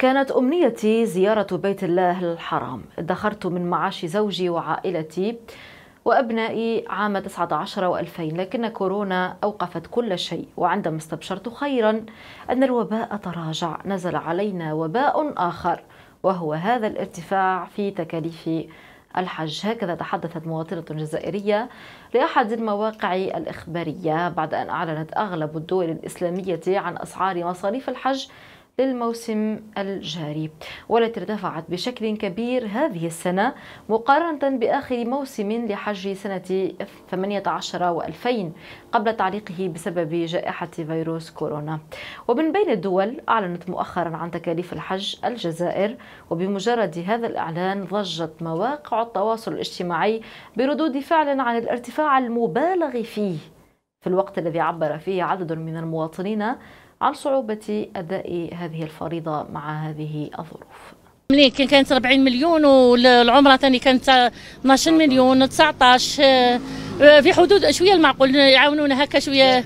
كانت أمنيتي زيارة بيت الله الحرام. ادخرت من معاش زوجي وعائلتي وأبنائي عام 2019 و2000، لكن كورونا أوقفت كل شيء. وعندما استبشرت خيرا أن الوباء تراجع، نزل علينا وباء آخر وهو هذا الارتفاع في تكاليف الحج. هكذا تحدثت مواطنة جزائرية لأحد المواقع الإخبارية بعد أن أعلنت أغلب الدول الإسلامية عن أسعار مصاريف الحج للموسم الجاري، والتي ارتفعت بشكل كبير هذه السنة مقارنة بآخر موسم لحج سنة 2018 و2000 قبل تعليقه بسبب جائحة فيروس كورونا. ومن بين الدول أعلنت مؤخرا عن تكاليف الحج الجزائر، وبمجرد هذا الإعلان ضجت مواقع التواصل الاجتماعي بردود فعل عن الارتفاع المبالغ فيه في الوقت الذي عبر فيه عدد من المواطنين عن صعوبة أداء هذه الفريضة مع هذه الظروف. ملي كانت 40 مليون والعمرة ثاني كانت 12 مليون 19 في حدود شوية المعقول، يعاونونا هكا شوية.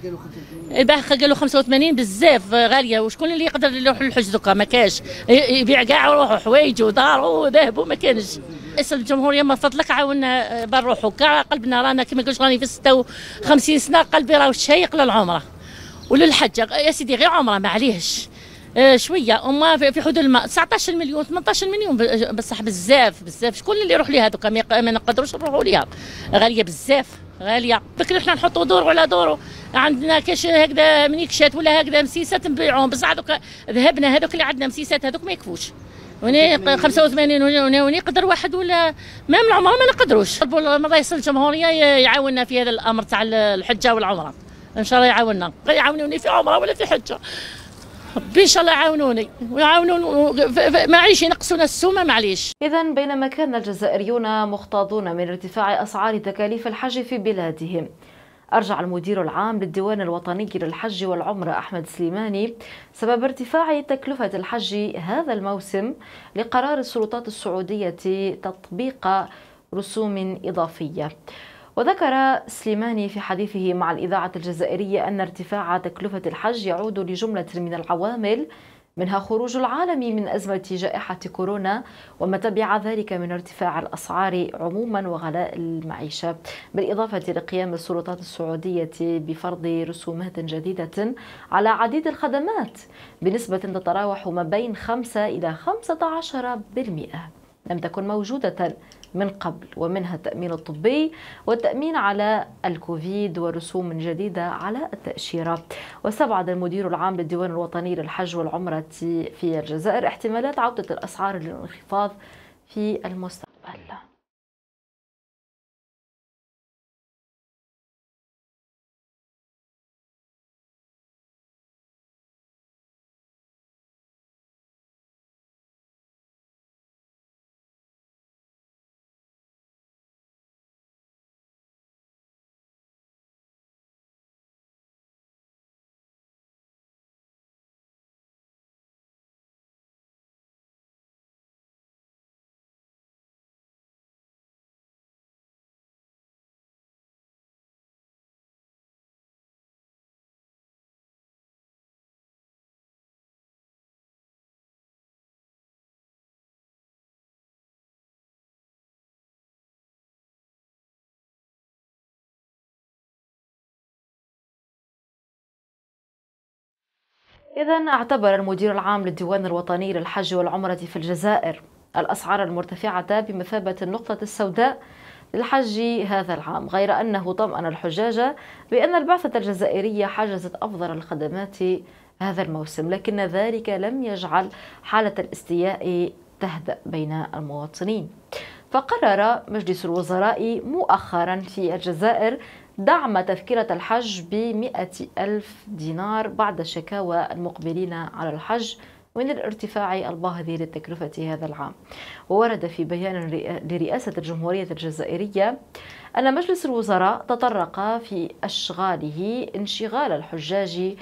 قالوا 85 بزاف غالية، وشكون اللي يقدر يروح للحج دوكا؟ ما كاش يبيع كاع ويروح حوايجه وداره وذهبه ما كانش. رئيس الجمهورية من فضلك عاونا بنروحوا كاع قلبنا، رانا كما قلت راني في 56 سنة قلبي راهو شايق للعمرة وللحج يا سيدي، غير عمره ما عليهش شويه. اما في حدود الماء 19 مليون 18 مليون بصح بزاف بزاف. شكون اللي يروح ليها دوكا؟ ما نقدروش نروحوا ليها، غاليه بزاف غاليه. فكرنا احنا نحطوا دور على دورو، عندنا كاش هكذا منيكشات ولا هكذا مسيسات نبيعوهم، بصح دوكا ذهبنا هذوك اللي عندنا مسيسات هذوك ما يكفوش. هنا 85 هنا يقدر واحد ولا مام العمره ما نقدروش. رئيس الجمهوريه يعاوننا في هذا الامر تاع الحجه والعمره، ان شاء الله يعاوننا، يعاونوني في عمره ولا في حجه، ربي ان شاء الله يعاونوني ويعاونون معيش ينقصونا السومه معليش. اذا بينما كان الجزائريون مختاضون من ارتفاع اسعار تكاليف الحج في بلادهم، ارجع المدير العام للديوان الوطني للحج والعمره احمد سليماني سبب ارتفاع تكلفه الحج هذا الموسم لقرار السلطات السعوديه تطبيق رسوم اضافيه. وذكر سليماني في حديثه مع الإذاعة الجزائرية أن ارتفاع تكلفة الحج يعود لجملة من العوامل، منها خروج العالم من أزمة جائحة كورونا وما تبع ذلك من ارتفاع الأسعار عموما وغلاء المعيشة، بالإضافة لقيام السلطات السعودية بفرض رسومات جديدة على عديد الخدمات بنسبة تتراوح ما بين 5 إلى 15% لم تكن موجودة من قبل، ومنها التأمين الطبي والتأمين على الكوفيد ورسوم جديدة على التأشيرة. واستبعد المدير العام للديوان الوطني للحج والعمرة في الجزائر احتمالات عودة الأسعار للانخفاض في المستقبل. إذن اعتبر المدير العام للديوان الوطني للحج والعمرة في الجزائر الأسعار المرتفعة بمثابة النقطة السوداء للحج هذا العام، غير أنه طمأن الحجاج بأن البعثة الجزائرية حجزت أفضل الخدمات هذا الموسم، لكن ذلك لم يجعل حالة الاستياء تهدأ بين المواطنين. فقرر مجلس الوزراء مؤخرا في الجزائر دعم تذكرة الحج ب100,000 دينار بعد شكاوى المقبلين على الحج من الارتفاع الباهظ للتكلفة هذا العام. وورد في بيان لرئاسة الجمهورية الجزائرية أن مجلس الوزراء تطرق في أشغاله انشغال الحجاج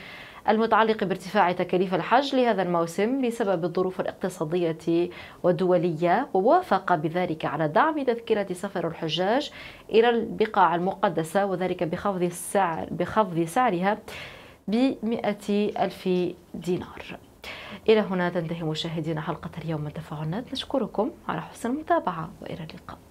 المتعلق بارتفاع تكاليف الحج لهذا الموسم بسبب الظروف الاقتصادية والدولية، ووافق بذلك على دعم تذكرة سفر الحجاج إلى البقاع المقدسة، وذلك بخفض سعرها ب100,000 دينار. إلى هنا تنتهي مشاهدينا حلقة اليوم من تفاعلات، نشكركم على حسن المتابعة وإلى اللقاء.